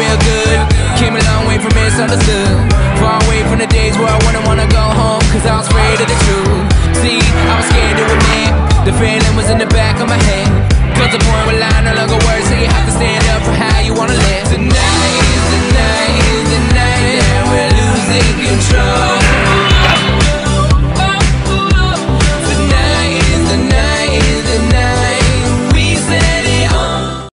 real good. Came a long way from misunderstood, far away from the days where I wouldn't wanna go home, cause I was afraid of the truth. See, I was scared to admit the feeling was in the back of my head.